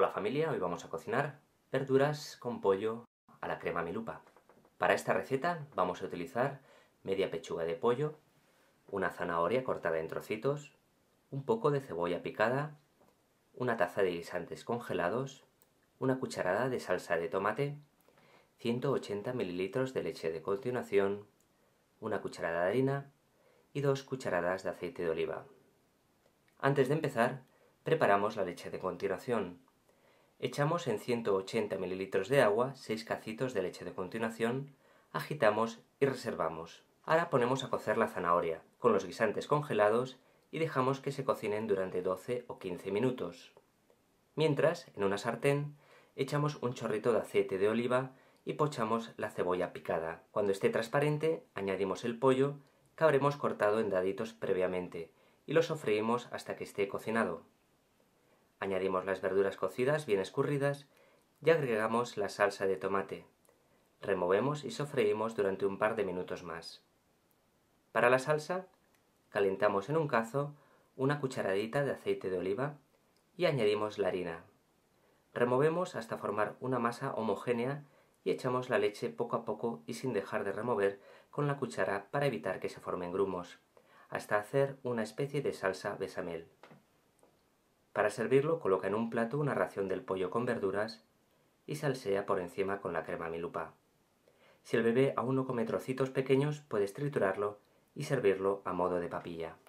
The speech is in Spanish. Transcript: Hola familia, hoy vamos a cocinar verduras con pollo a la crema Milupa. Para esta receta vamos a utilizar media pechuga de pollo, una zanahoria cortada en trocitos, un poco de cebolla picada, una taza de guisantes congelados, una cucharada de salsa de tomate, 180 ml de leche de continuación, una cucharada de harina y 2 cucharadas de aceite de oliva. Antes de empezar, preparamos la leche de continuación. Echamos en 180 ml de agua 6 cacitos de leche de continuación, agitamos y reservamos. Ahora ponemos a cocer la zanahoria con los guisantes congelados y dejamos que se cocinen durante 12 o 15 minutos. Mientras, en una sartén, echamos un chorrito de aceite de oliva y pochamos la cebolla picada. Cuando esté transparente, añadimos el pollo que habremos cortado en daditos previamente y lo sofreímos hasta que esté cocinado. Añadimos las verduras cocidas bien escurridas y agregamos la salsa de tomate. Removemos y sofreímos durante un par de minutos más. Para la salsa, calentamos en un cazo una cucharadita de aceite de oliva y añadimos la harina. Removemos hasta formar una masa homogénea y echamos la leche poco a poco y sin dejar de remover con la cuchara para evitar que se formen grumos, hasta hacer una especie de salsa bechamel. Para servirlo, coloca en un plato una ración del pollo con verduras y salsea por encima con la crema Milupa. Si el bebé aún no come trocitos pequeños, puedes triturarlo y servirlo a modo de papilla.